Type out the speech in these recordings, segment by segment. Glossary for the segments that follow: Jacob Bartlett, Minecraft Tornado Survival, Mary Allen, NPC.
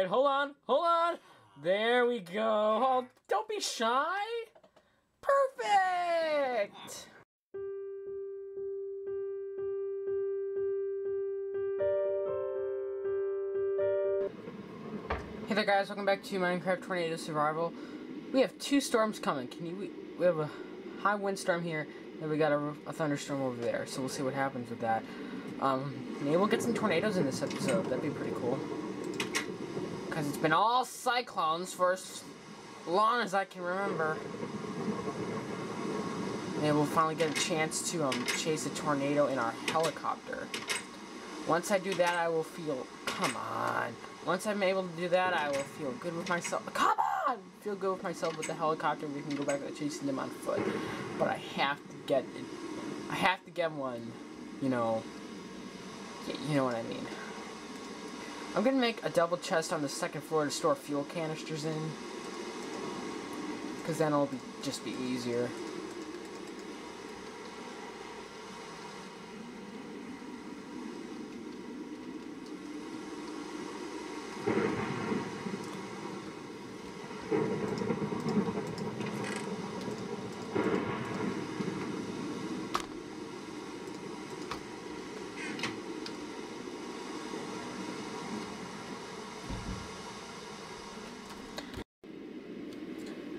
right, hold on, hold on. There we go. Oh, don't be shy. Perfect. Hey there, guys. Welcome back to Minecraft Tornado Survival. We have two storms coming. We have a high windstorm here, and we got a thunderstorm over there. So we'll see what happens with that. Maybe we'll get some tornadoes in this episode. That'd be pretty cool. Because it's been all cyclones for as long as I can remember. And we'll finally get a chance to chase a tornado in our helicopter. Once I do that, I will feel... Come on. Once I'm able to do that, I will feel good with myself. Come on! Feel good with myself with the helicopter. We can go back to chasing them on foot. But I have to get... I have to get one, you know... You know what I mean. I'm going to make a double chest on the second floor to store fuel canisters in. Because then it'll be, just be easier.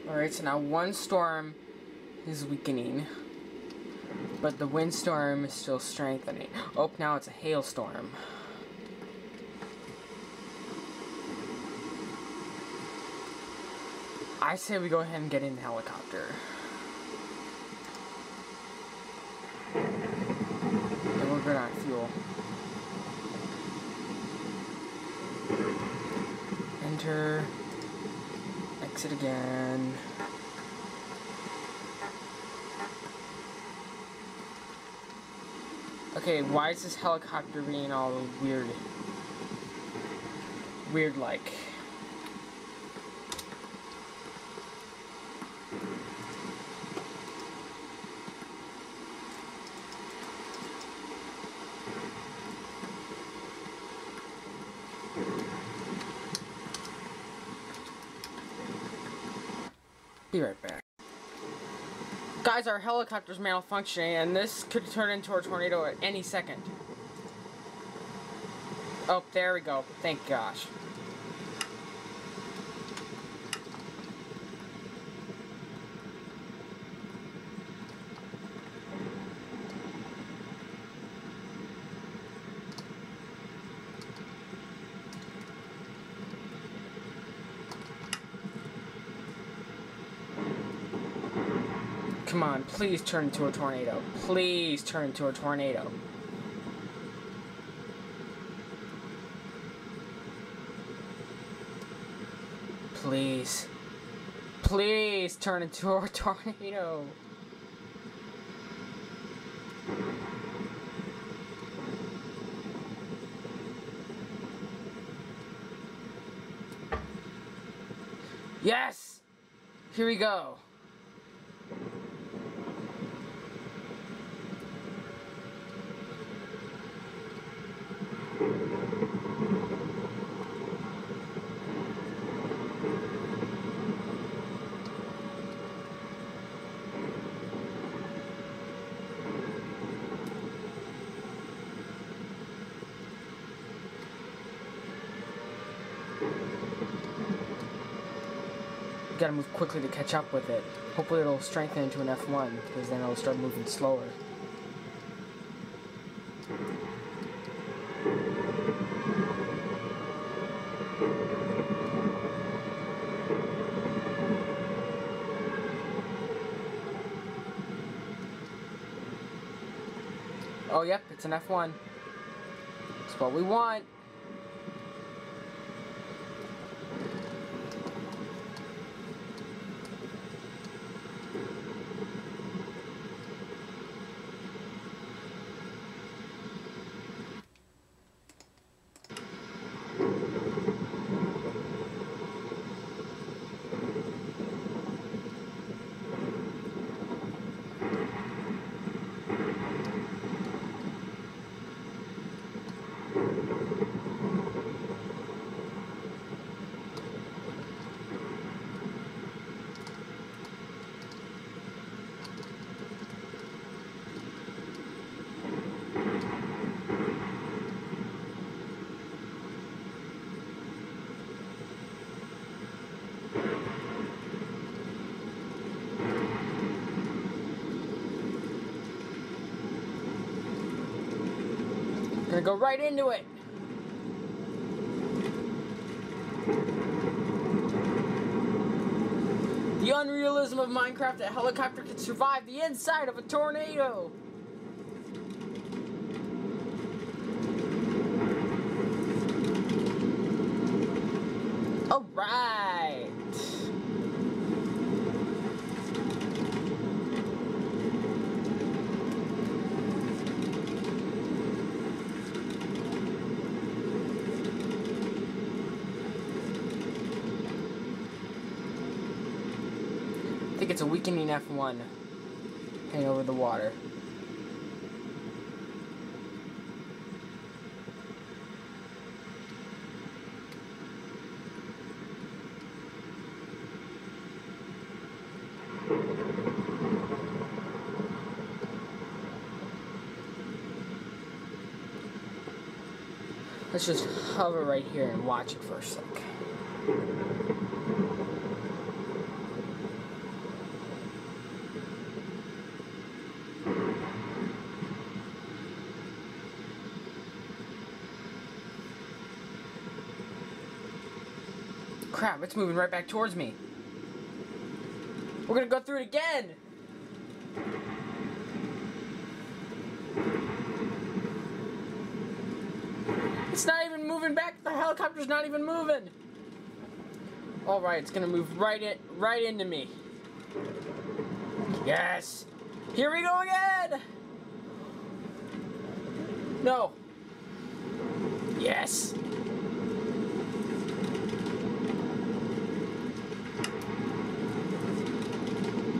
Alright, so now one storm is weakening, but the windstorm is still strengthening. Oh, now it's a hailstorm. I say we go ahead and get in the helicopter. And we're good on fuel. Enter. Exit again. Okay, why is this helicopter being all weird? Weird like. Be right back. Guys, our helicopter's malfunctioning, and this could turn into a tornado at any second. Oh, there we go. Thank gosh. Come on, please turn into a tornado. Please turn into a tornado. Please. Please turn into a tornado. Yes! Here we go. Gotta move quickly to catch up with it. Hopefully it'll strengthen into an F1, because then it'll start moving slower. Oh yep, it's an F1. That's what we want. Gonna go right into it. The unrealism of Minecraft, a helicopter can survive the inside of a tornado. All right. I think it's a weakening F1 heading over the water. Let's just hover right here and watch it for a sec. Crap, it's moving right back towards me. We're gonna go through it again! It's not even moving back. The helicopter's not even moving. All right, it's gonna move right into me. Yes. Here we go again. No. Yes.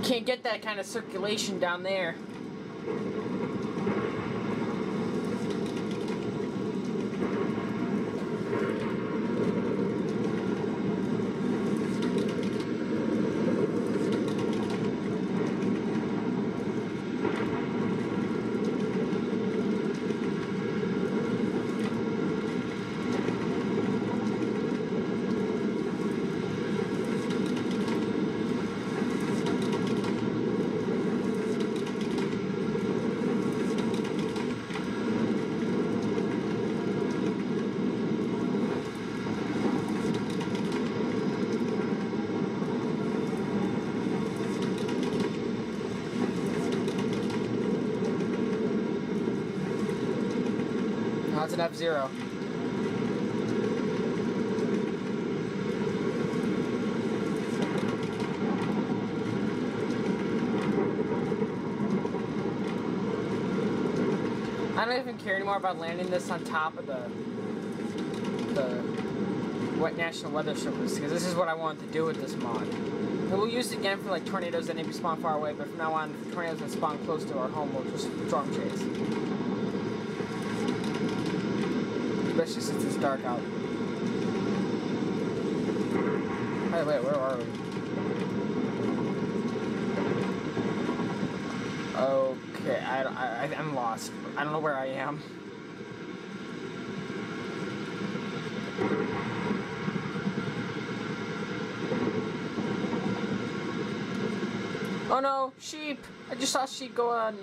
Can't get that kind of circulation down there. It's an F-Zero. I don't even care anymore about landing this on top of the National Weather Service, because this is what I wanted to do with this mod. And we'll use it again for like tornadoes that maybe spawn far away, but from now on, for tornadoes that spawn close to our home, we'll just storm chase. Especially since it's dark out. Hey, wait, where are we? Okay, I'm lost. I don't know where I am. Oh no, sheep! I just saw sheep go on.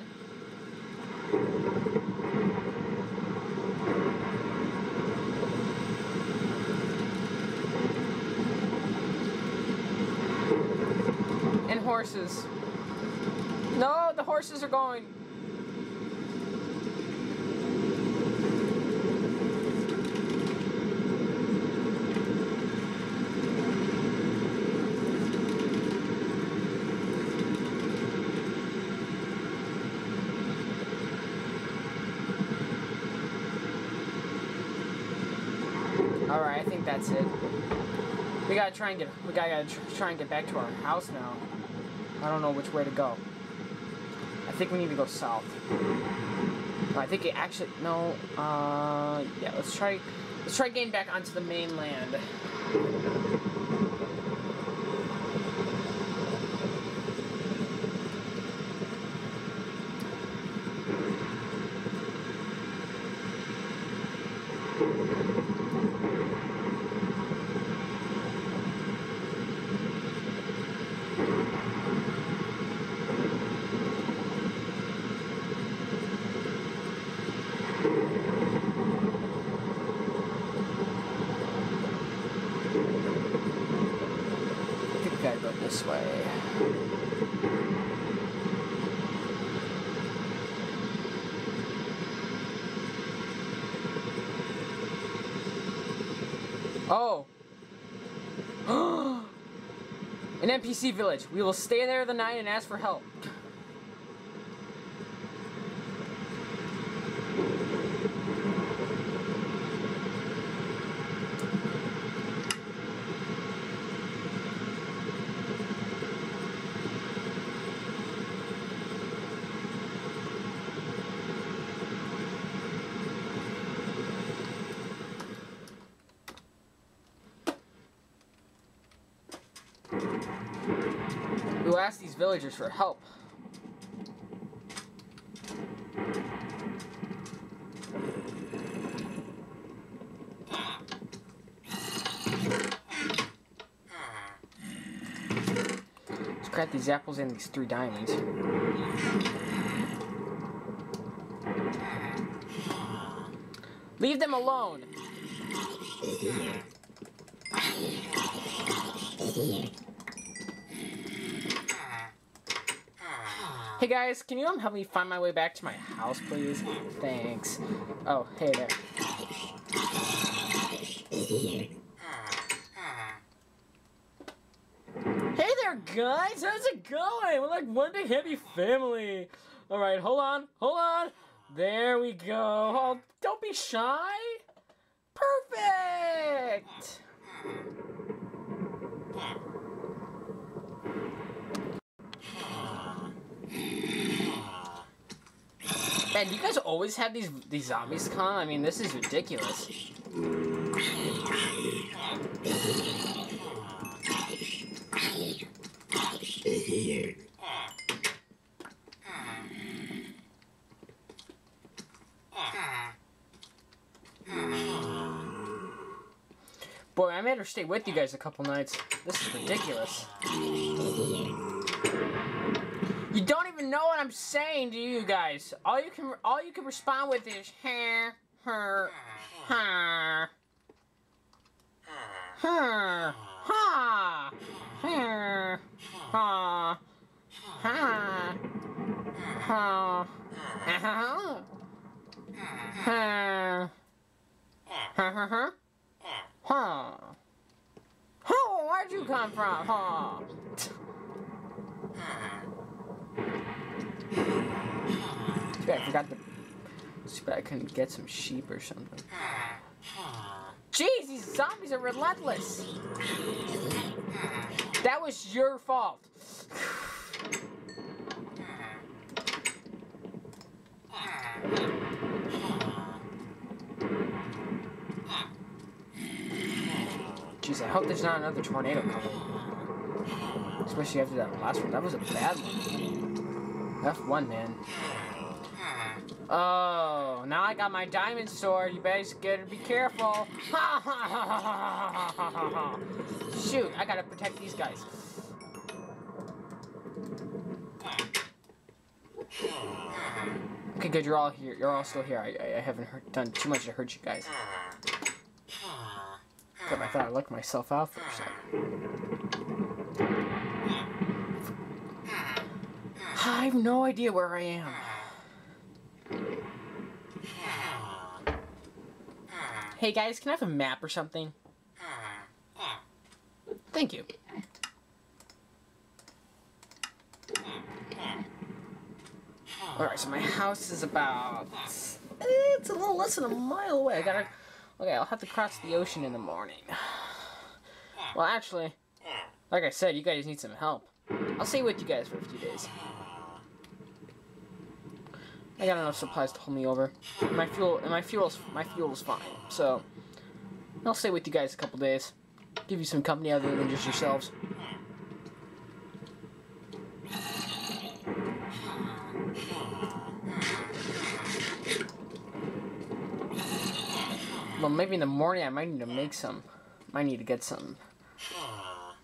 Horses. No, the horses are going. All right, I think that's it. We gotta try and get. We gotta try and get back to our house now. I don't know which way to go. I think we need to go south. I think it actually, no, yeah, let's try getting back onto the mainland. this way. Oh. An NPC village. We will stay there the night and ask for help. We'll ask these villagers for help. Let's crack these apples and these 3 diamonds. Leave them alone! Hey guys, can you help me find my way back to my house, please? Thanks. Oh, hey there. Hey there, guys! How's it going? We're like one big happy family. All right, hold on, hold on. There we go. Oh, don't be shy. Perfect. Man, do you guys always have these zombies come? I mean, this is ridiculous. Boy, I made her stay with you guys a couple nights. This is ridiculous. You don't even know what I'm saying, do you guys? All you can respond with is her, her, her, her, ha, her, ha, ha, ha, ha, ha, ha, ha, ha. Where'd you come from? Ha. Too bad I forgot too bad I couldn't get some sheep or something. Jeez, these zombies are relentless! That was your fault! Jeez, I hope there's not another tornado coming. Especially after that last one. That was a bad one. F1, man. Oh, now I got my diamond sword. You guys gotta be careful. Shoot, I gotta protect these guys. Okay, good, you're all here. You're all still here. I haven't done too much to hurt you guys. Except I thought I lucked myself out for a second. I have no idea where I am. Hey guys, can I have a map or something? Thank you. Alright, so my house is about... It's a little less than a mile away. I gotta... Okay, I'll have to cross the ocean in the morning. Well, actually, like I said, you guys need some help. I'll stay with you guys for a few days. I got enough supplies to hold me over. My fuel's fine. So I'll stay with you guys a couple days. Give you some company other than just yourselves. Well, maybe in the morning I might need to make some. Might need to get some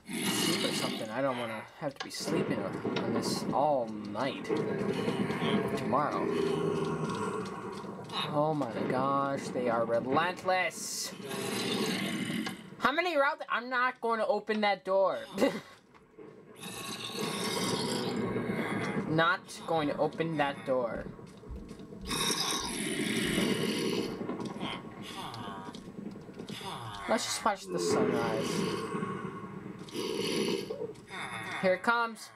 sleep or something. I don't want to have to be sleeping on this all night. Tomorrow. Oh my gosh, they are relentless. How many routes? I'm not going to open that door. not going to open that door. Let's just watch the sunrise. Here it comes.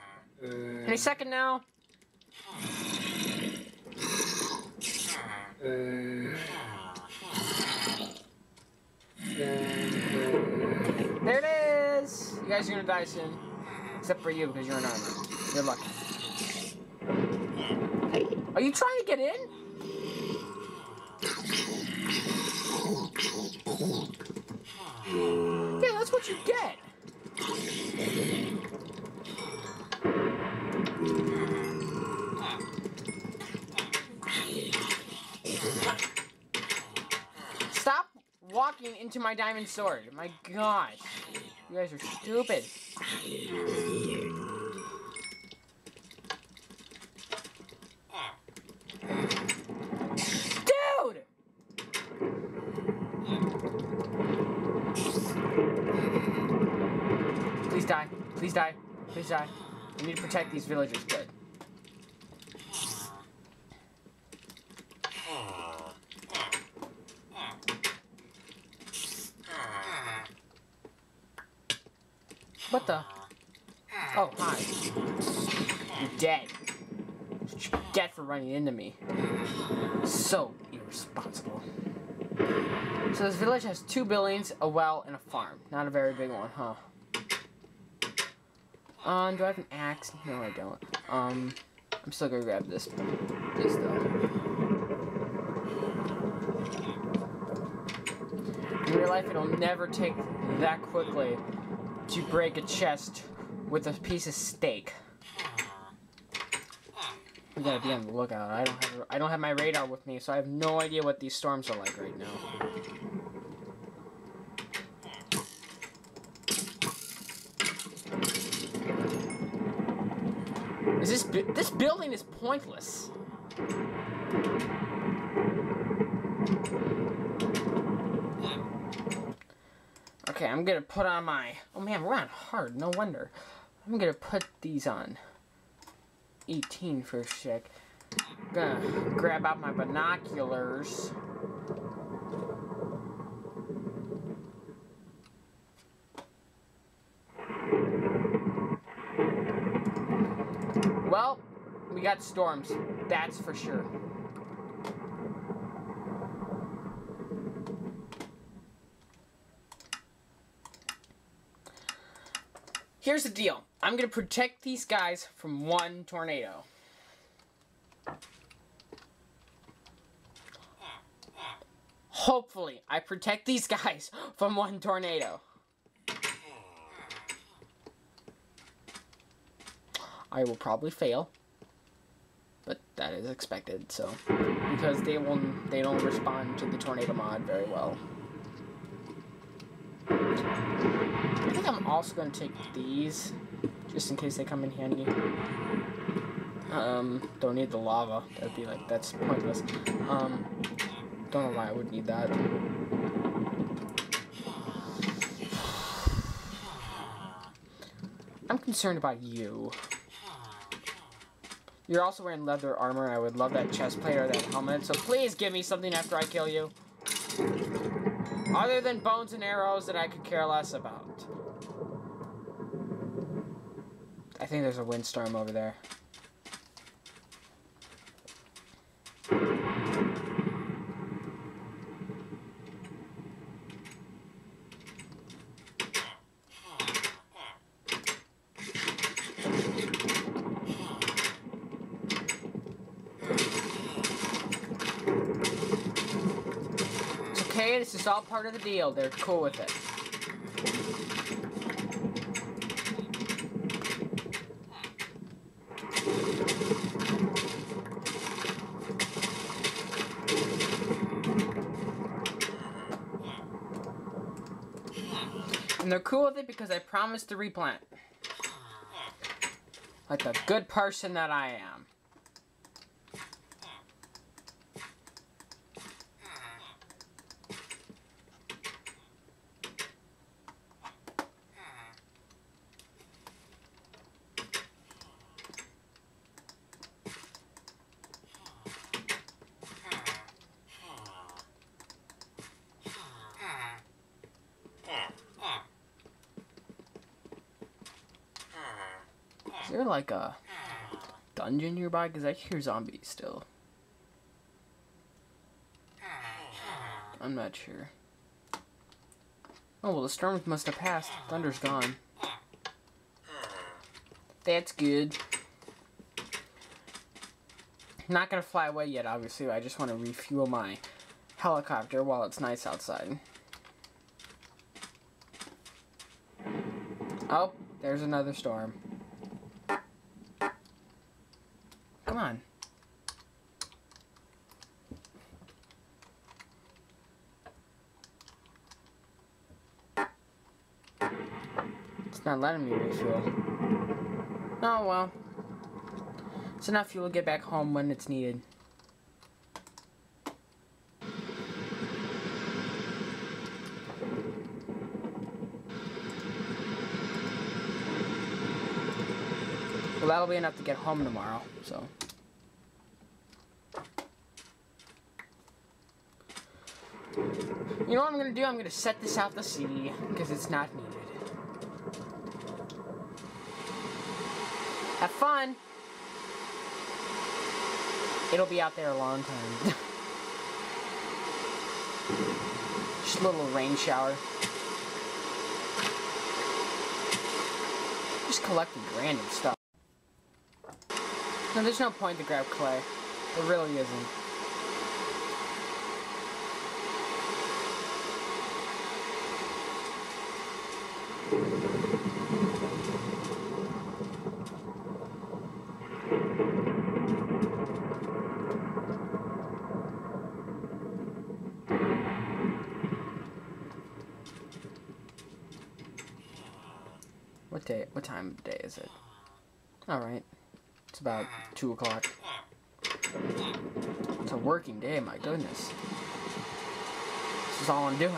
Any second now. There it is! You guys are gonna die soon. Except for you, because you're an armor. You're lucky. Are you trying to get in? Yeah, that's what you get. Stop walking into my diamond sword. My gosh. You guys are stupid. Dude! Please die. Please die. Please die. We need to protect these villagers good. What the? Oh, hi. You're dead. That's what you get for running into me. So irresponsible. So this village has 2 buildings, a well, and a farm. Not a very big one, huh? Do I have an axe? No, I don't. I'm still gonna grab this though. In real life, it'll never take that quickly to break a chest with a piece of steak. We gotta be on the lookout. I don't have my radar with me, so I have no idea what these storms are like right now. Is this building is pointless. Okay, I'm gonna put on my... Oh man, we're on hard, no wonder. I'm gonna put these on 18 for a sec. I'm gonna grab out my binoculars. Well, we got storms, that's for sure. Here's the deal. I'm gonna protect these guys from one tornado. Hopefully, I protect these guys from one tornado. I will probably fail, but that is expected, so, because they don't respond to the tornado mod very well. I think I'm also going to take these, just in case they come in handy. Don't need the lava. That'd be like, that's pointless. Don't know why I would need that. I'm concerned about you. You're also wearing leather armor. I would love that chest plate or that helmet, so please give me something after I kill you. Other than bones and arrows that I could care less about. I think there's a windstorm over there. This is all part of the deal. They're cool with it. And they're cool with it because I promised to replant. Like the good person that I am. there like a dungeon nearby? Because I hear zombies still. I'm not sure. Oh, well, the storm must have passed. Thunder's gone. That's good. I'm not gonna fly away yet, obviously. I just want to refuel my helicopter while it's nice outside. Oh, there's another storm. Come on. It's not letting me refuel. Oh well. It's enough fuel to get back home when it's needed. Well, that'll be enough to get home tomorrow, so. You know what I'm gonna do? I'm gonna set this out to sea, because it's not needed. Have fun! It'll be out there a long time. Just a little rain shower. Just collecting random stuff. No, there's no point to grab clay. There really isn't. What day? What time of day is it? All right. It's about 2 o'clock. It's a working day, my goodness. This is all I'm doing.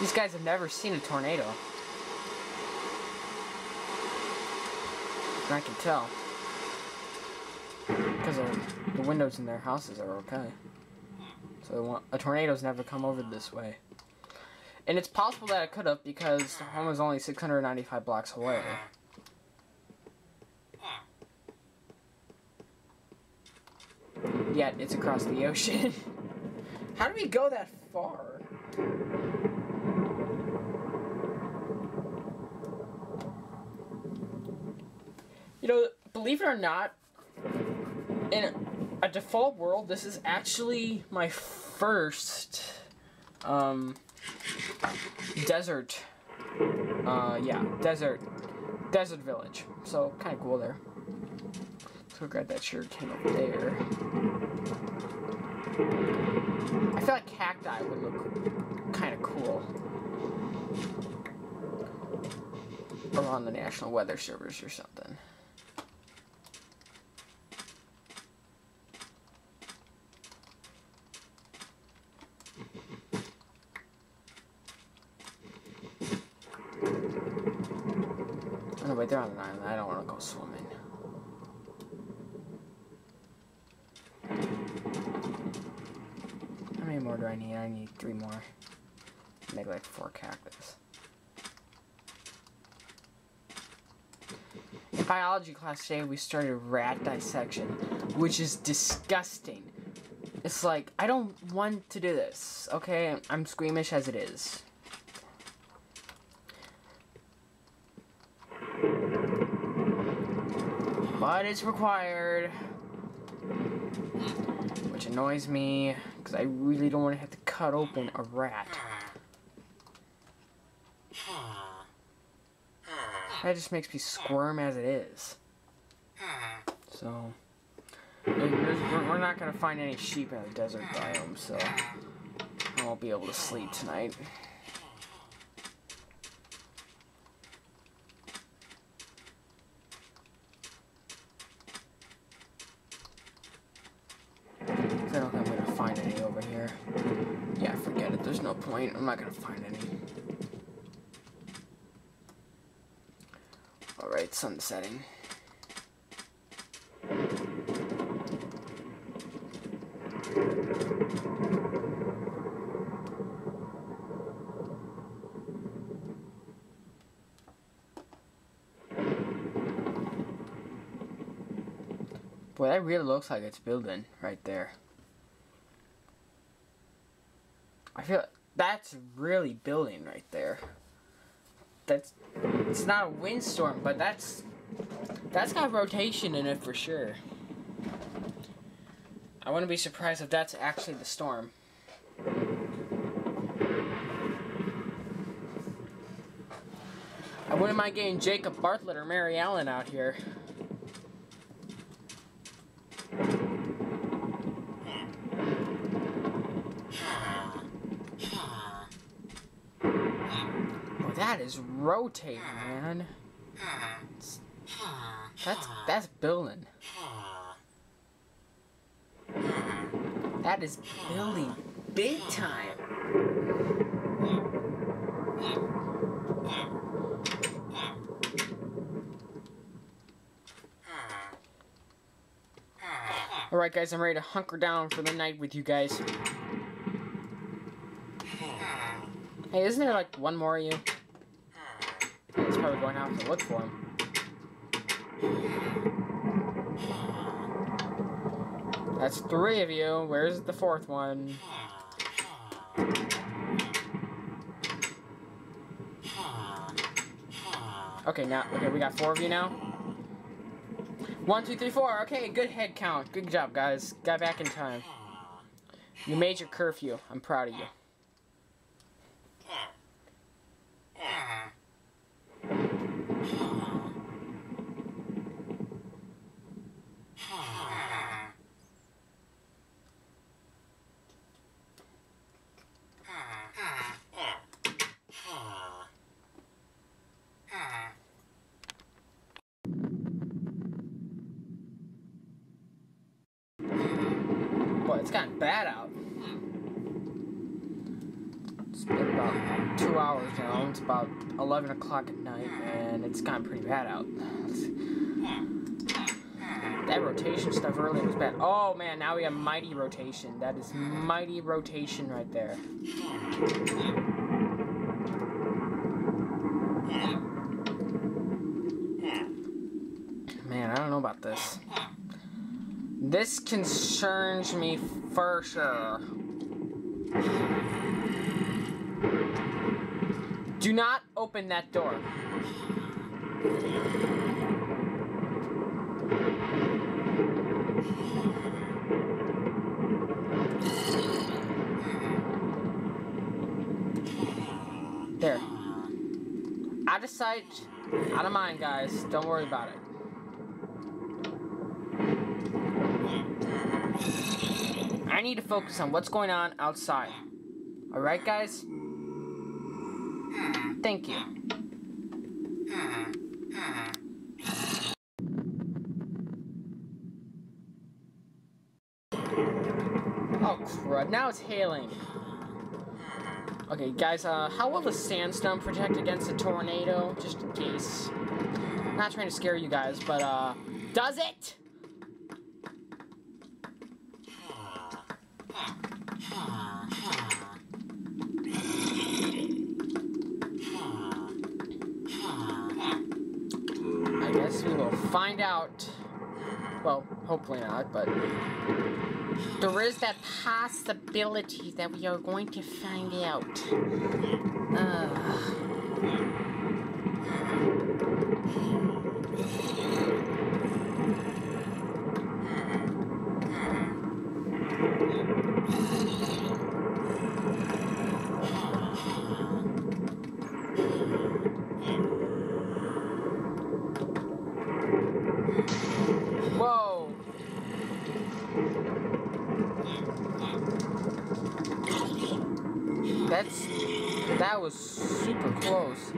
These guys have never seen a tornado. And I can tell. Because the windows in their houses are okay. So a tornado's never come over this way. And it's possible that it could have because the home was only 695 blocks away. Yet, it's across the ocean. How do we go that far? You know, believe it or not, in a default world, this is actually my first desert. Yeah, desert village. So kind of cool there. So grab that sugarcane over there. I feel like cacti would look kind of cool around the National Weather Service or something. Wait, they're on an island. I don't want to go swimming. How many more do I need? I need 3 more. Maybe like 4 cactus. In biology class today, we started rat dissection, which is disgusting. It's like, I don't want to do this, okay? I'm squeamish as it is. But it's required, which annoys me because I really don't want to have to cut open a rat. That just makes me squirm as it is. So we're not gonna find any sheep in the desert biome, so I won't be able to sleep tonight. I'm not gonna find any. Alright, sun's setting. Boy, that really looks like it's building right there. I feel that's really building right there. That's, it's not a windstorm, but that's got rotation in it for sure. I wouldn't be surprised if that's actually the storm. I wouldn't mind getting Jacob Bartlett or Mary Allen out here. That is rotating, man. That's building. That is building big time. Alright guys, I'm ready to hunker down for the night with you guys. Hey, isn't there like one more of you? He's probably going out to look for him. That's three of you. Where's the fourth one? Okay, now okay, we got four of you now. 1, 2, 3, 4. Okay, good head count. Good job, guys. Got back in time. You made your curfew. I'm proud of you. Boy, it's gotten bad out. It's been about 2 hours now. It's about 11 o'clock at night, and it's gotten pretty bad out. That rotation stuff earlier was bad. Oh man, now we have mighty rotation. That is mighty rotation right there. Man, I don't know about this. This concerns me for sure. Do not open that door. There. Out of sight, out of mind, guys. Don't worry about it. I need to focus on what's going on outside. Alright, guys? Thank you. Oh, crud. Now it's hailing. Okay, guys, how will the sandstone protect against a tornado? Just in case. I'm not trying to scare you guys, but, does it? Find out. Well, hopefully not, but there is that possibility that we are going to find out. That was super close.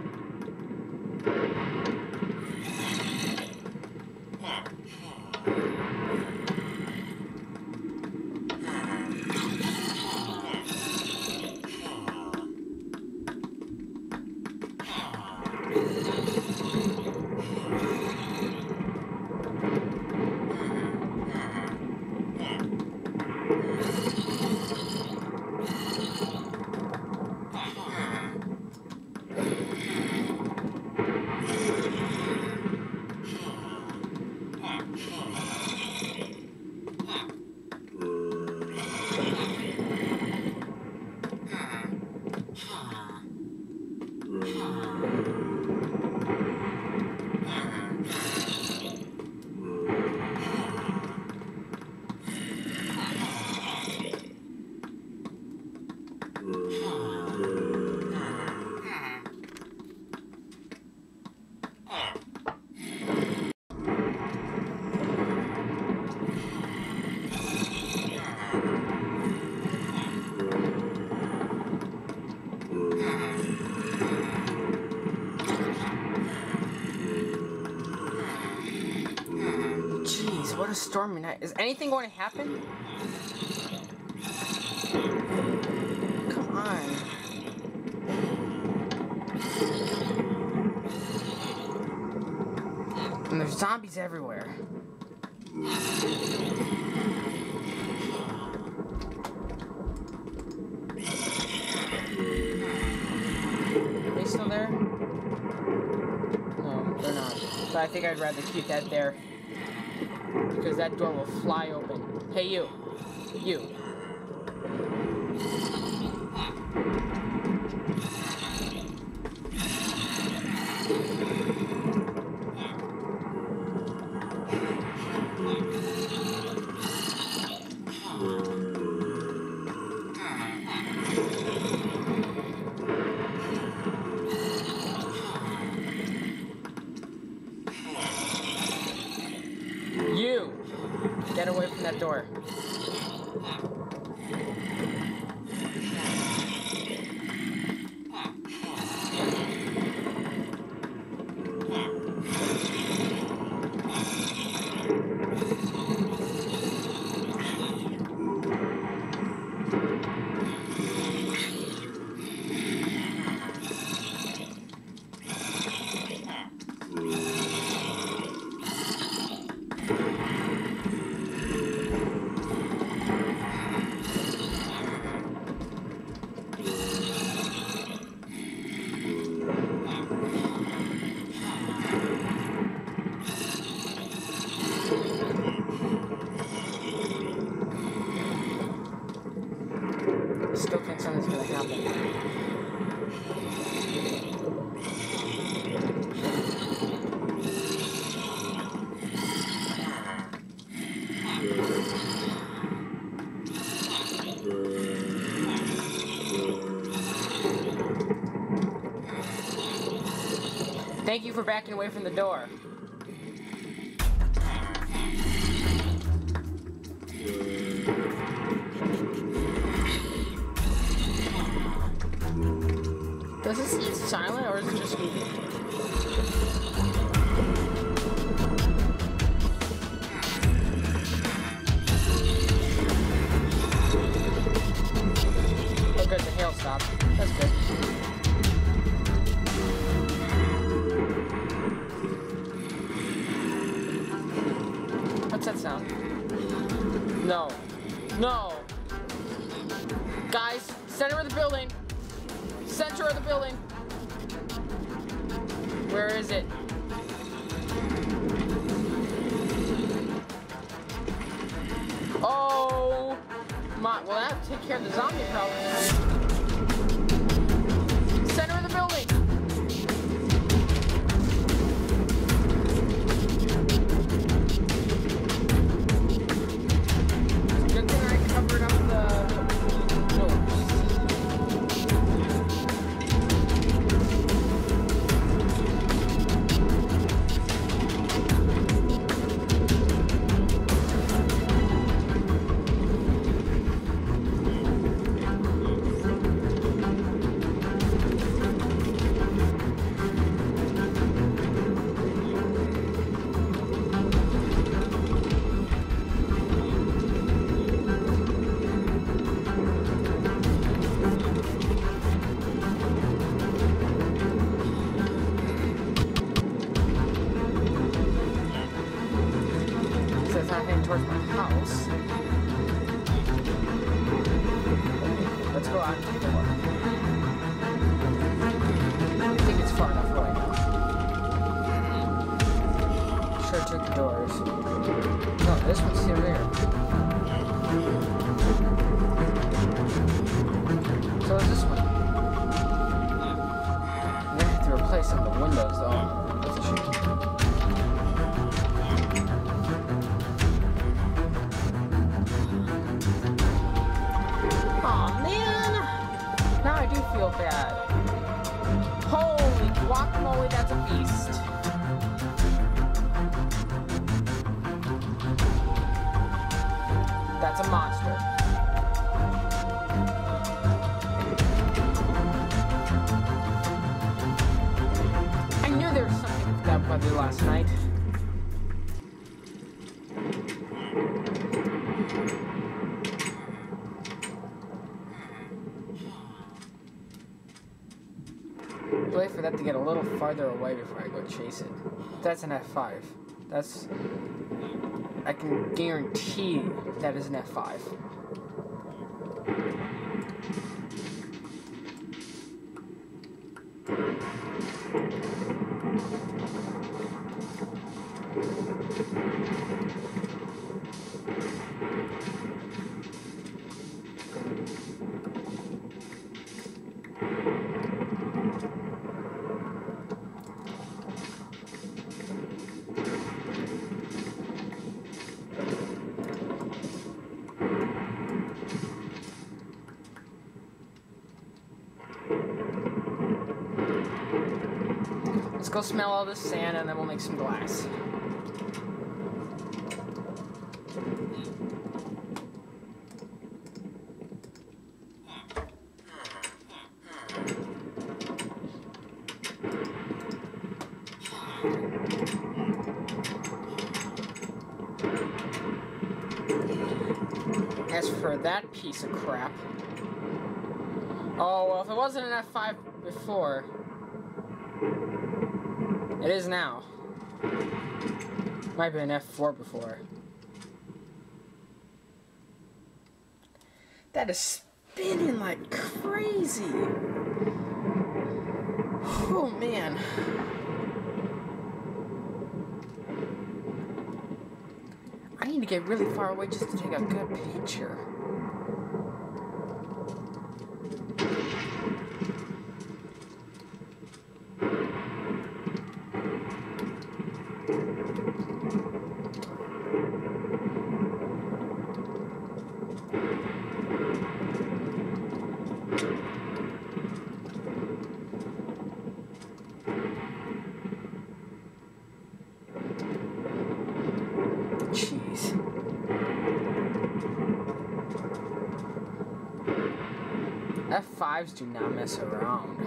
stormy night. Is anything going to happen? Come on. And there's zombies everywhere. Are they still there? No, they're not. So I think I'd rather keep that there. Because that door will fly open. Hey, you. You. Get away from that door. Thank you for backing away from the door. Does this is silent or is it just moving? No. Guys, center of the building. Center of the building. Where is it? Oh my, well that'll take care of the zombie problem. Center of the building. Towards my house. Let's go out to the door. I don't think it's far enough away. Sure took the doors. No, this one's still there. So is this one. I'm gonna have to replace some of the windows though. That's a shame. Feel bad. Holy guacamole, that's a beast. That's a monster. I knew there was something with that weather last night. wait for that to get a little farther away before I go chase it. That's an F5. That's... I can guarantee that is an F5. Let's go smell all this sand and then we'll make some glass. As for that piece of crap... Oh, well, if it wasn't an F5 before... It is now. Might be an F4 before. That is spinning like crazy. Oh man. I need to get really far away just to take a good picture. F5s do not mess around.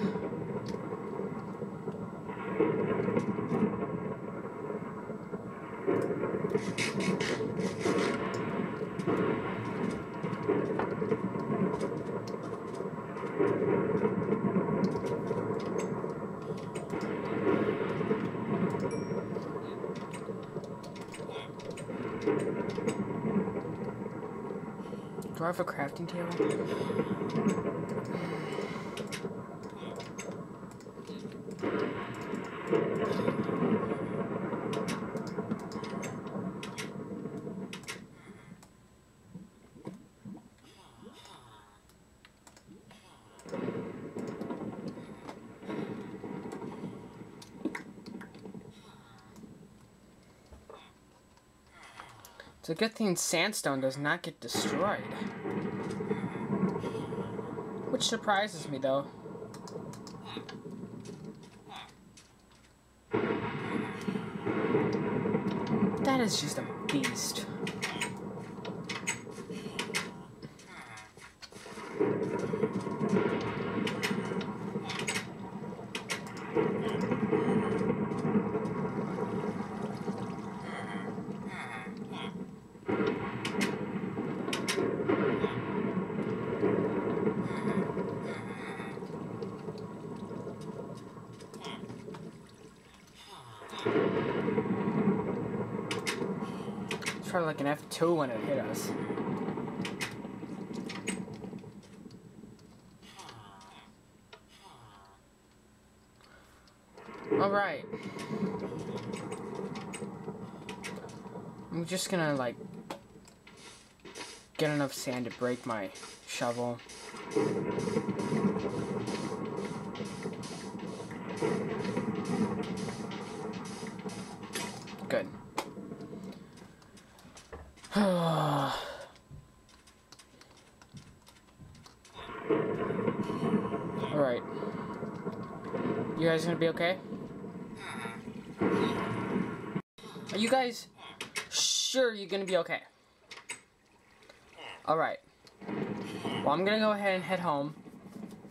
Do I have a crafting table? It's a good thing sandstone does not get destroyed. Which surprises me, though. That is just a beast. Probably like an F2 when it hit us. Alright. I'm just gonna like get enough sand to break my shovel. Good. Alright. You guys gonna be okay? Are you guys sure you're gonna be okay? Alright. Well, I'm gonna go ahead and head home.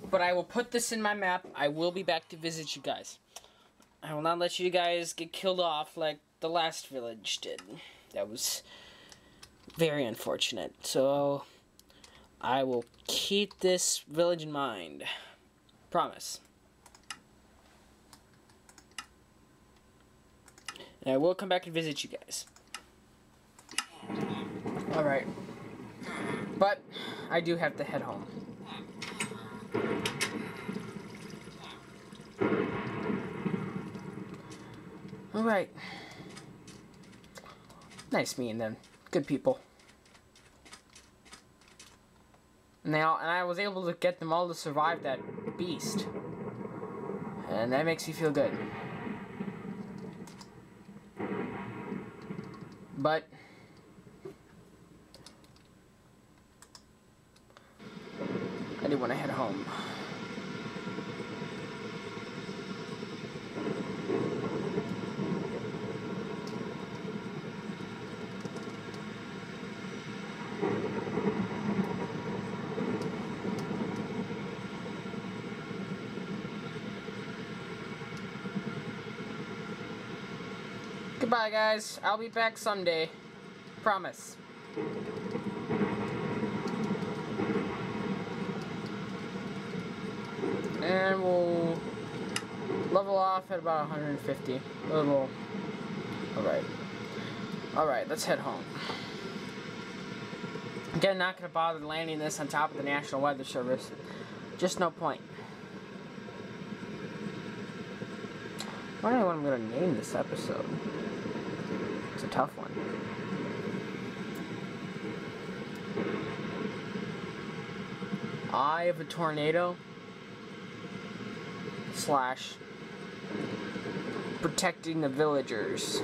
But I will put this in my map. I will be back to visit you guys. I will not let you guys get killed off like the last village did. That was... very unfortunate. So I will keep this village in mind. Promise. And I will come back and visit you guys. Alright. But I do have to head home. Alright. Nice meeting them. Good people. Now, and I was able to get them all to survive that beast. And that makes me feel good. But I do want to head home. Bye guys, I'll be back someday. Promise. And we'll level off at about 150. Alright. Alright, let's head home. Again, not gonna bother landing this on top of the National Weather Service. Just no point. I don't know what I'm gonna name this episode. It's a tough one. Eye of a Tornado / Protecting the Villagers.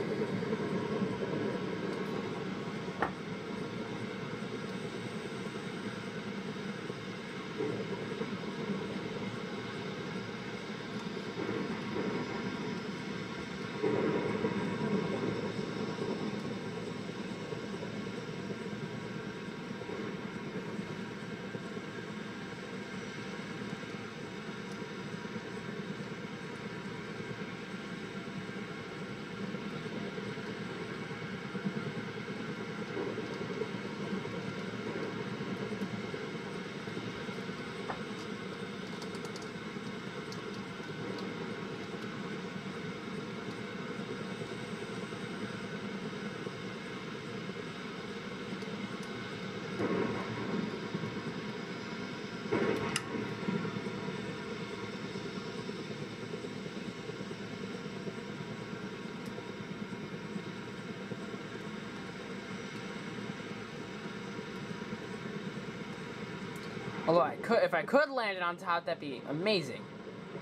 Although if I could land it on top, that'd be amazing.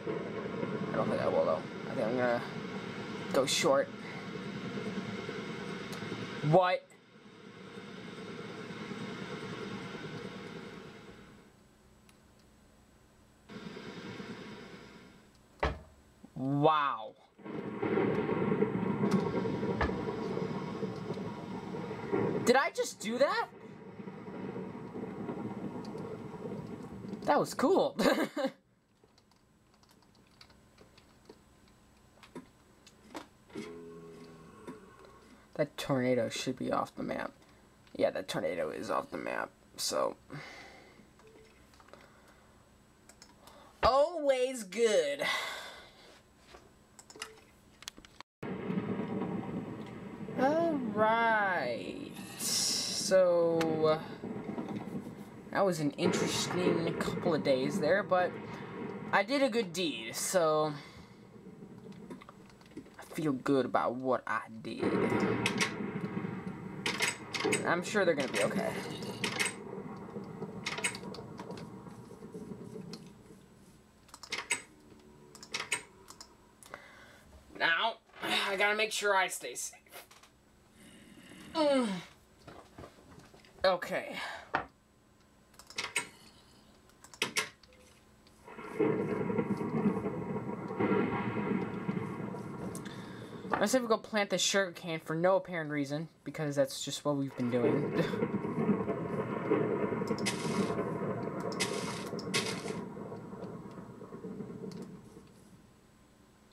I don't think I will though. I think I'm gonna go short. What? Wow. Did I just do that? That was cool. That tornado should be off the map. Yeah, that tornado is off the map. So, always good. All right. So, that was an interesting couple of days there, but I did a good deed, so I feel good about what I did. I'm sure they're gonna be okay. Now, I gotta make sure I stay safe. Okay. I said we go plant the sugar cane for no apparent reason, because that's just what we've been doing.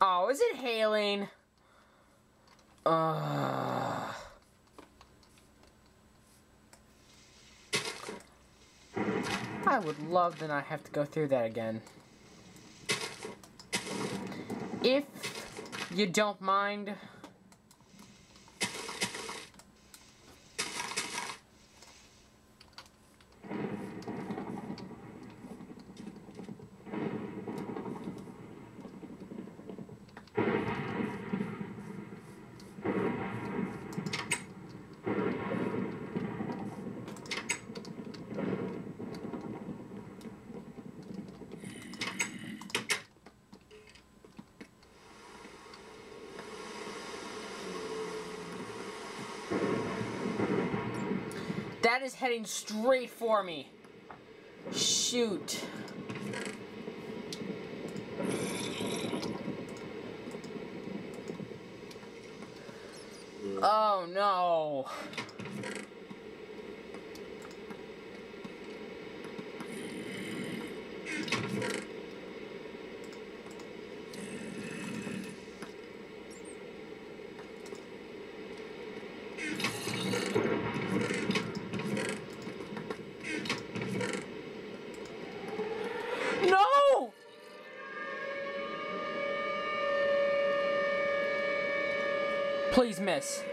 Oh, is it hailing? I would love to not have to go through that again. If you don't mind, That is heading straight for me. Shoot. Oh no. Please miss.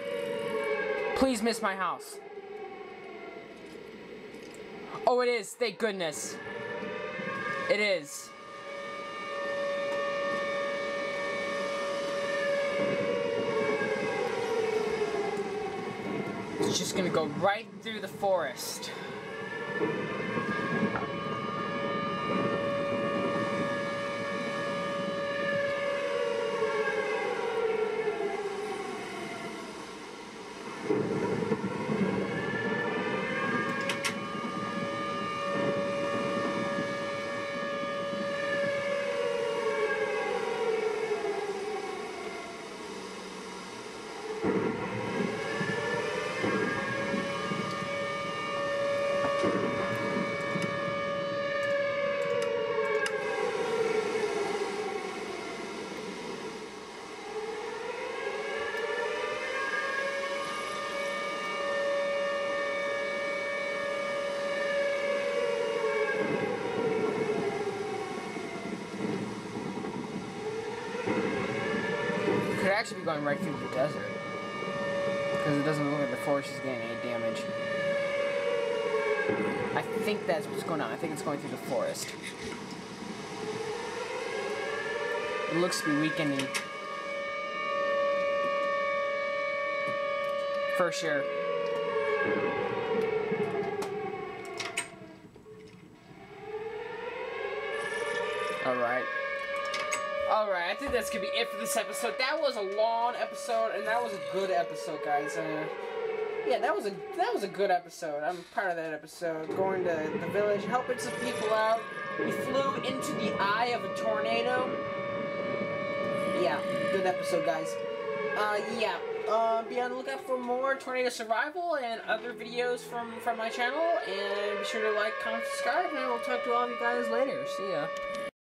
Please miss my house. Oh, it is. Thank goodness. It is. It's just gonna go right through the forest. Actually be going right through the desert because it doesn't look like the forest is getting any damage. I think that's what's going on. I think it's going through the forest. It looks to be weakening for sure. Alright, I think that's gonna be it for this episode. That was a long episode, and that was a good episode, guys. Yeah, that was a good episode. I'm proud of that episode. Going to the village, helping some people out. We flew into the eye of a tornado. Yeah, good episode, guys. Be on the lookout for more Tornado Survival and other videos from my channel. And be sure to like, comment, subscribe, and I will talk to all of you guys later. See ya.